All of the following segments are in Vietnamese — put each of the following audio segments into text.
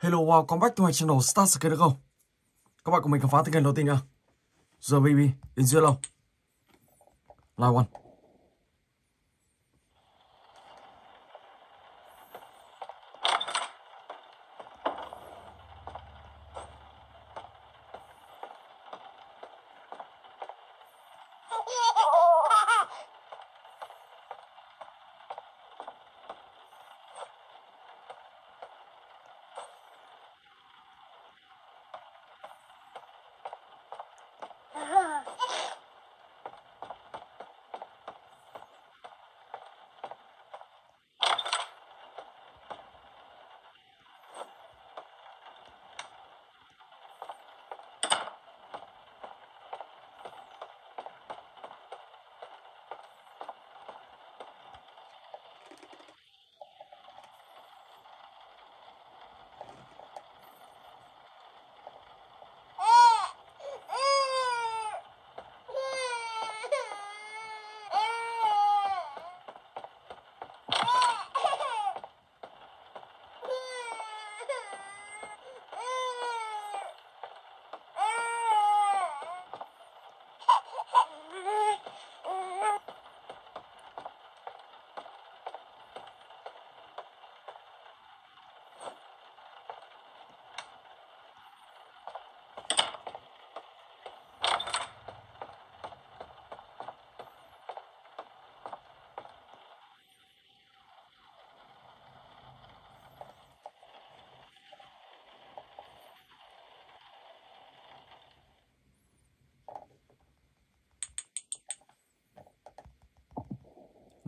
Hello, welcome back to my channel Start the game được không? Các bạn cùng mình khám phá tựa game đầu tiên nha. The Baby In Yellow. Live one.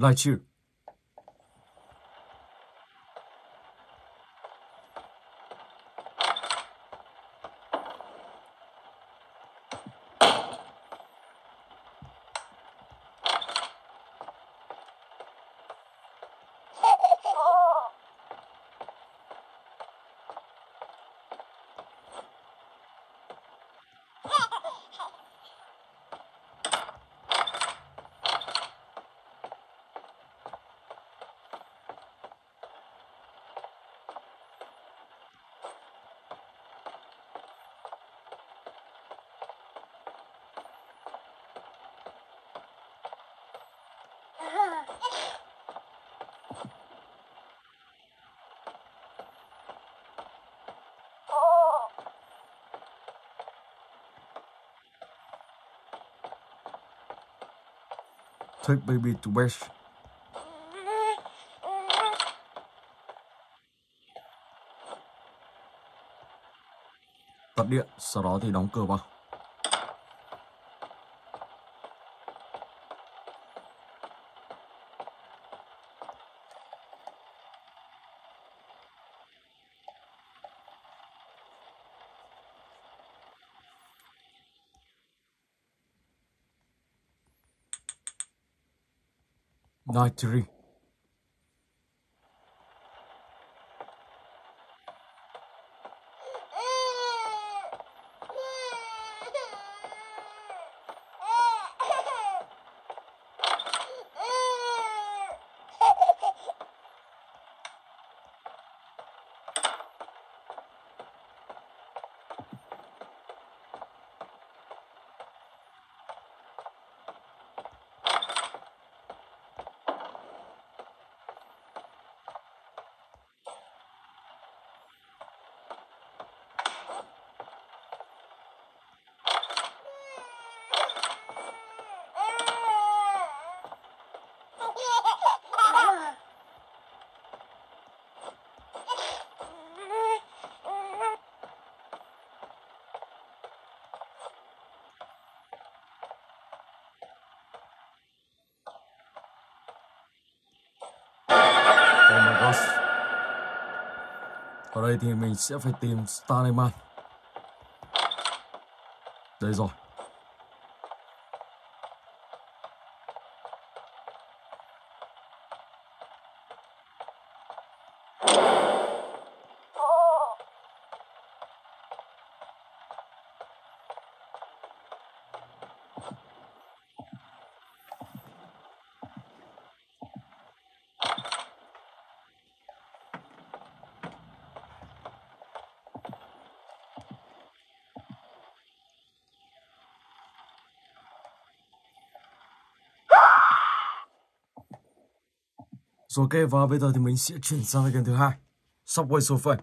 Like you. Take baby to wish. Tắt điện, sau đó thì đóng cửa vào. Night three. Ở đây thì mình sẽ phải tìm Starman. Đây rồi. Rồi ok, và bây giờ thì mình sẽ chuyển sang cái game thứ hai, Subway Surfers.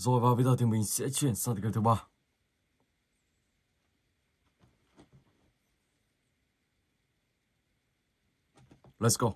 Rồi và bây giờ thì mình sẽ chuyển sang tựa game thứ 3. Let's go.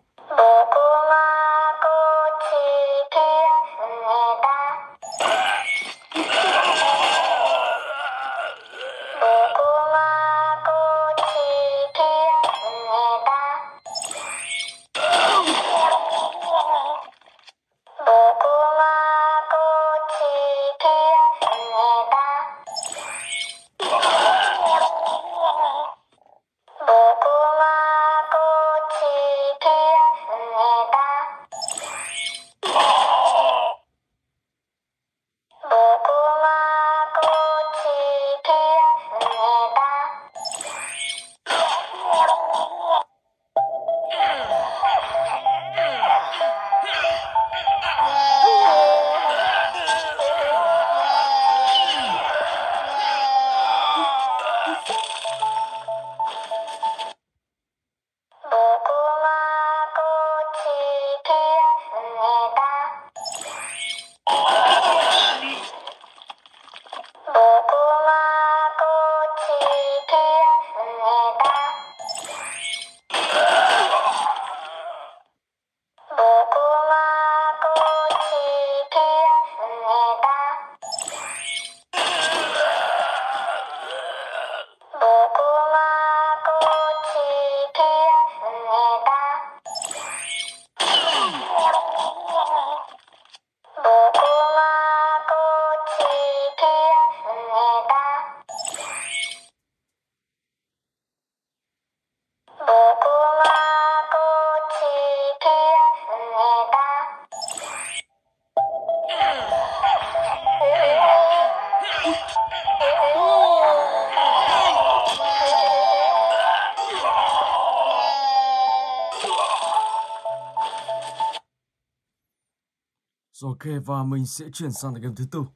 Ok, và mình sẽ chuyển sang game thứ 4.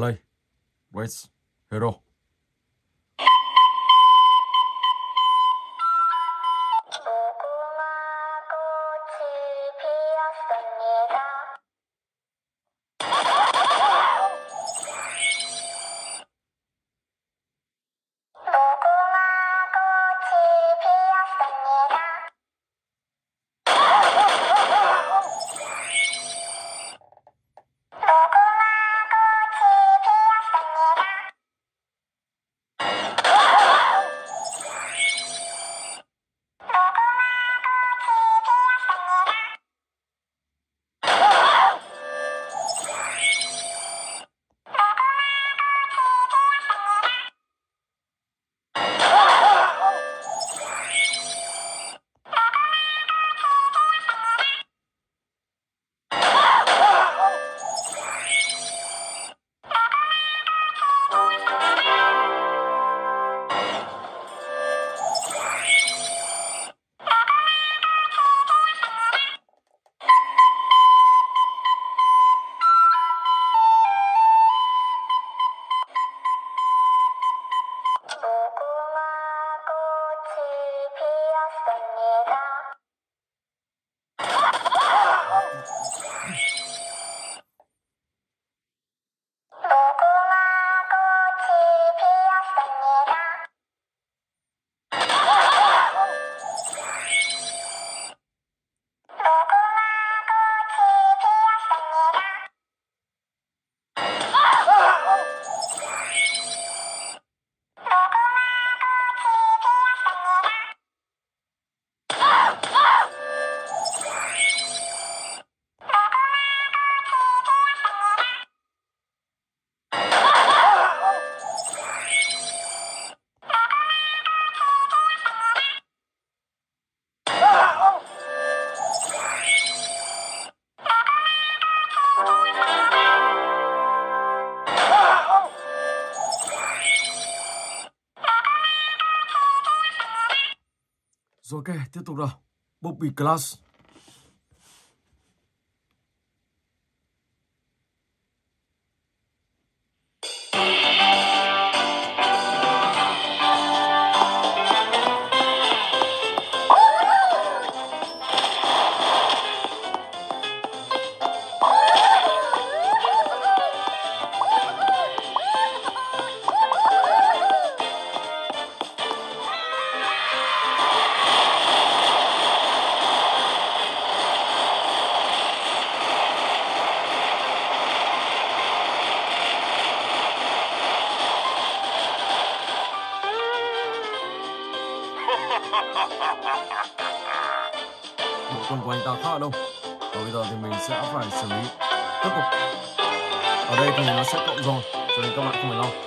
Play, race, hero. Rồi ok, tiếp tục nào. Poppy Glass. xung quanh ta khá là đông. Và bây giờ thì mình sẽ phải xử lý tiếp tục. Ở đây thì nó sẽ cộng rồi, cho nên các bạn không phải lo.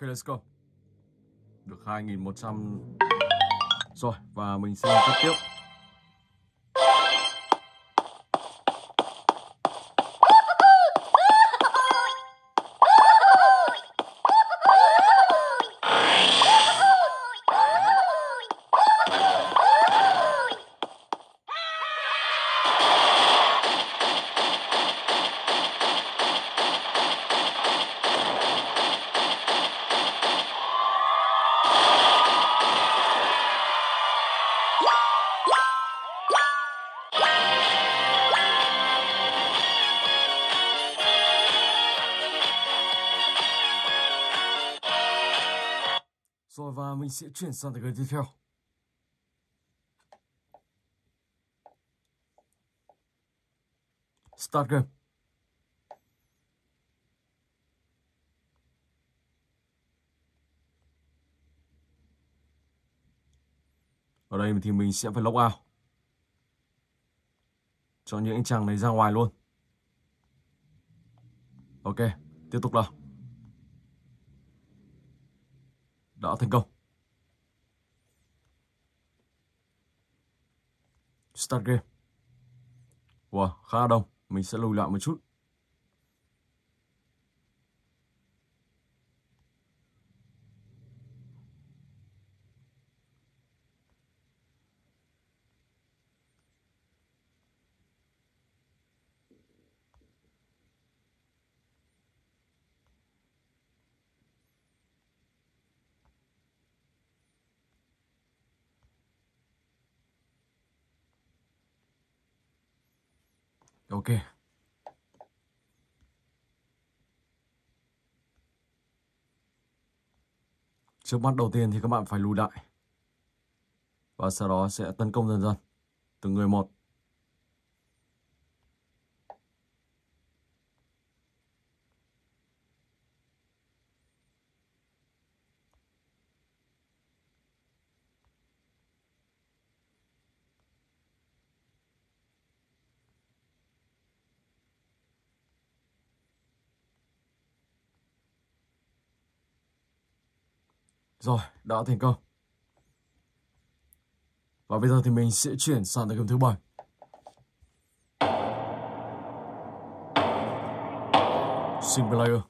Ok, let's go. Được 2100 rồi và mình sẽ tiếp tiếp. Rồi và mình sẽ chuyển sang tựa game tiếp theo. Start game. Ở đây thì mình sẽ phải log out. Cho những anh chàng này ra ngoài luôn. Ok, tiếp tục nào. Đã thành công. Start game. Wow, khá đông. Mình sẽ lùi lại một chút. Ok. Trước mắt đầu tiên thì các bạn phải lùi lại. Và sau đó sẽ tấn công dần dần, từng người một. Rồi, đã thành công. Và bây giờ thì mình sẽ chuyển sang game thứ 7. Single player.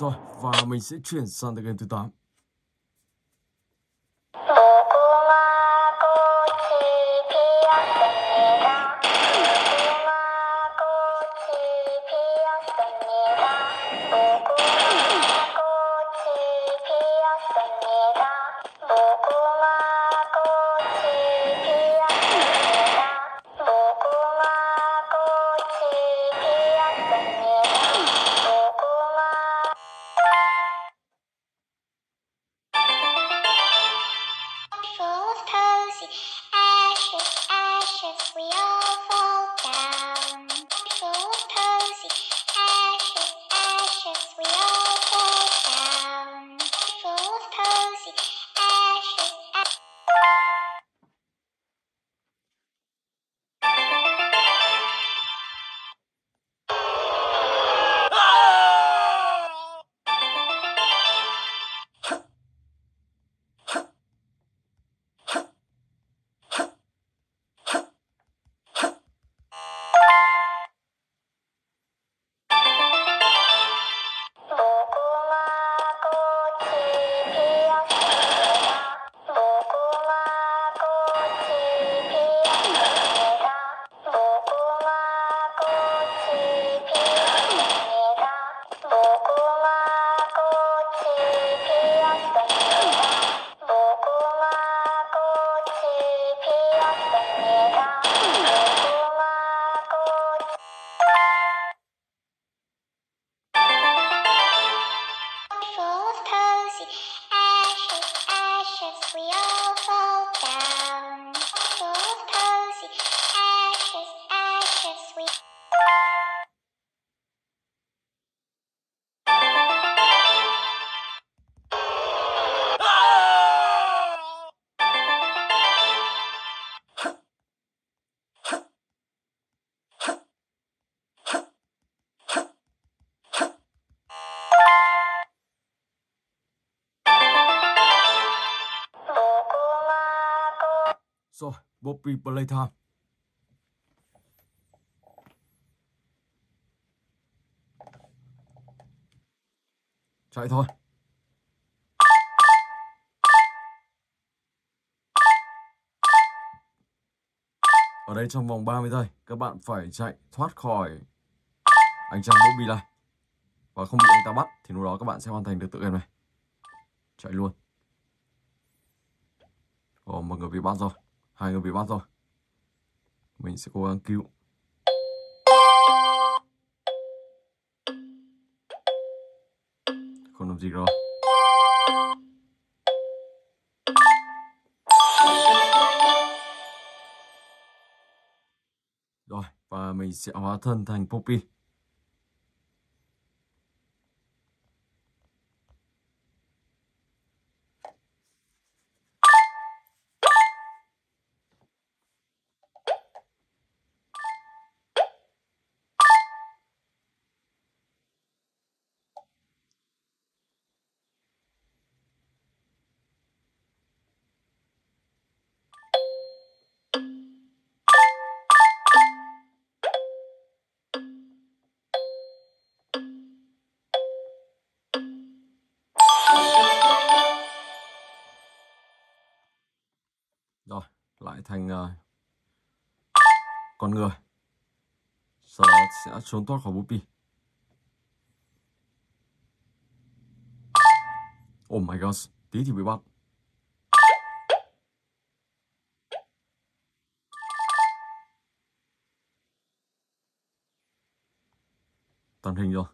Rồi, và mình sẽ chuyển sang game thứ 8. ashes, we all fall down. Full of posy, ashes, ashes, we... So, Poppy Playtime. Chạy thôi. Ở đây trong vòng 30 giây, các bạn phải chạy thoát khỏi ánh trăng Poppy này và không bị anh ta bắt thì lúc đó các bạn sẽ hoàn thành được tựa game này. Chạy luôn. Ồ, mọi người bị bắt rồi. Hai người bị bắt rồi. Mình sẽ cố gắng cứu. Không làm gì rồi. Rồi, và mình sẽ hóa thân thành Poppy. Rồi, lại thành con người. Sau đó sẽ trốn thoát khỏi Poppy. Oh my gosh, tí thì bị bắt. Tàn hình rồi.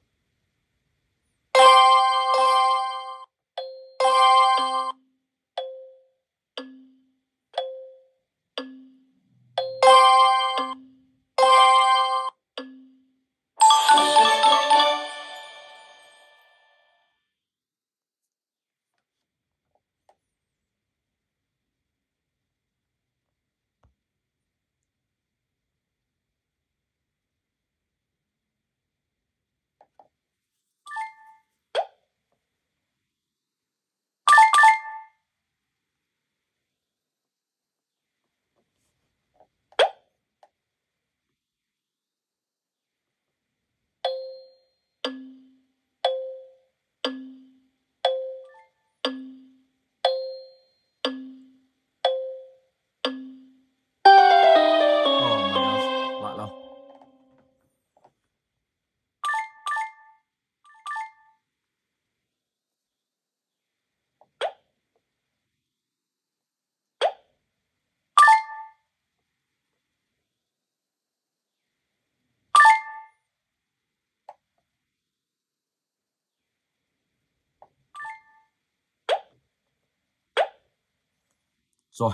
Rồi,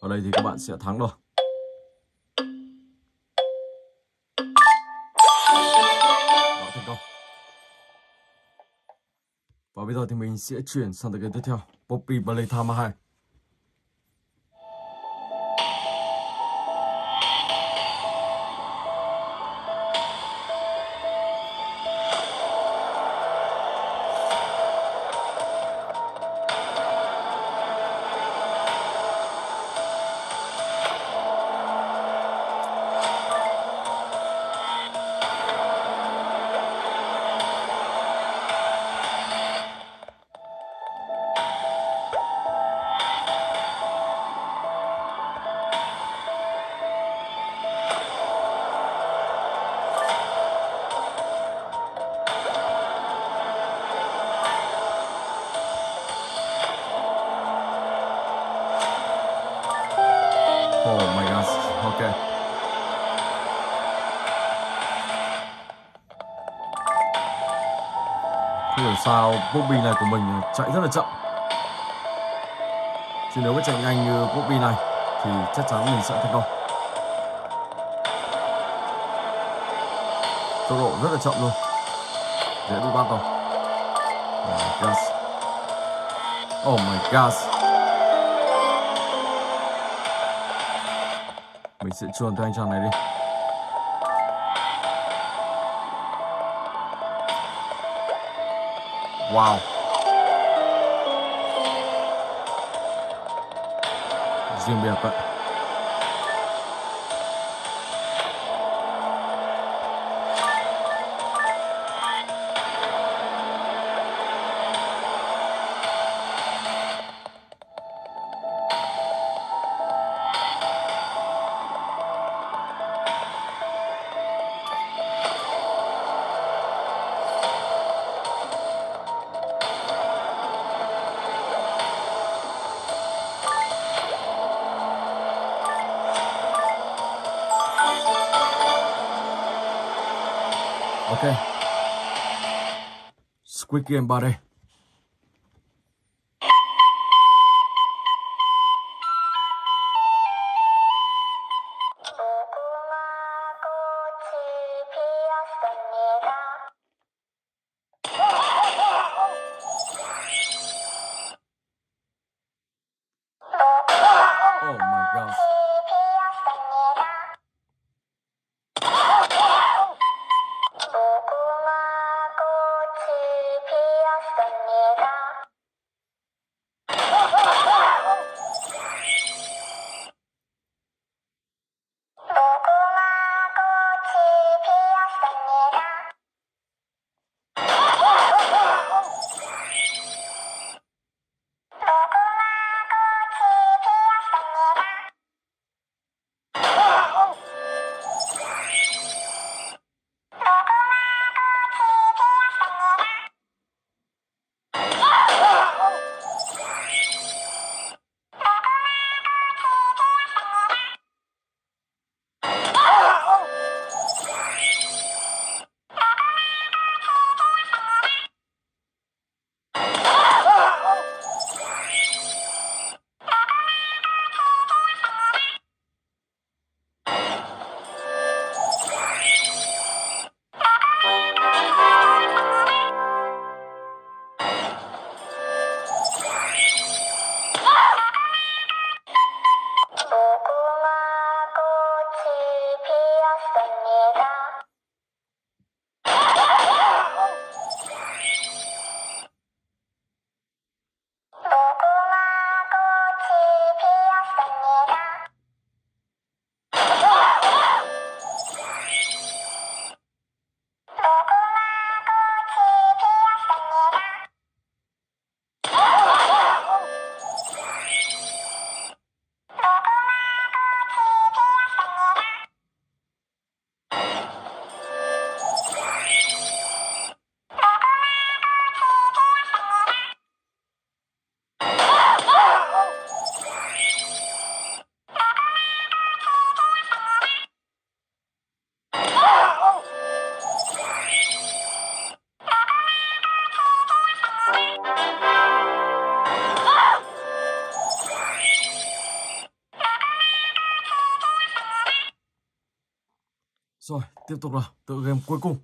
ở đây thì các bạn sẽ thắng rồi. Đó, thành công. Và bây giờ thì mình sẽ chuyển sang tựa game tiếp theo, Poppy Playtime 2. Không hiểu sao Poppy này của mình chạy rất là chậm. Chứ nếu mà chạy nhanh như Poppy này thì chắc chắn mình sẽ thành công. Tốc độ rất là chậm luôn, dễ bị bắt rồi. Oh my god, mình sẽ chuồn theo anh chàng này đi. Wow, riêng biệt vậy. Ok, Squid Game 3D. Rồi, tiếp tục là tựa game cuối cùng.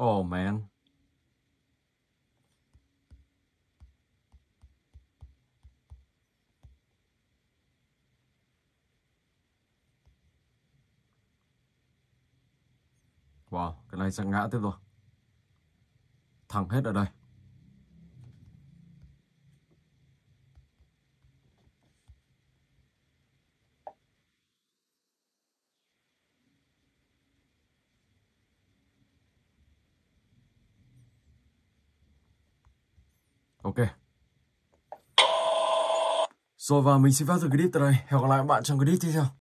Oh man. Wow, cái này sẽ ngã tiếp rồi. Thẳng hết ở đây. Ok. Rồi và mình xin phép dừng clip tại đây. Hẹn gặp lại các bạn trong clip tiếp theo.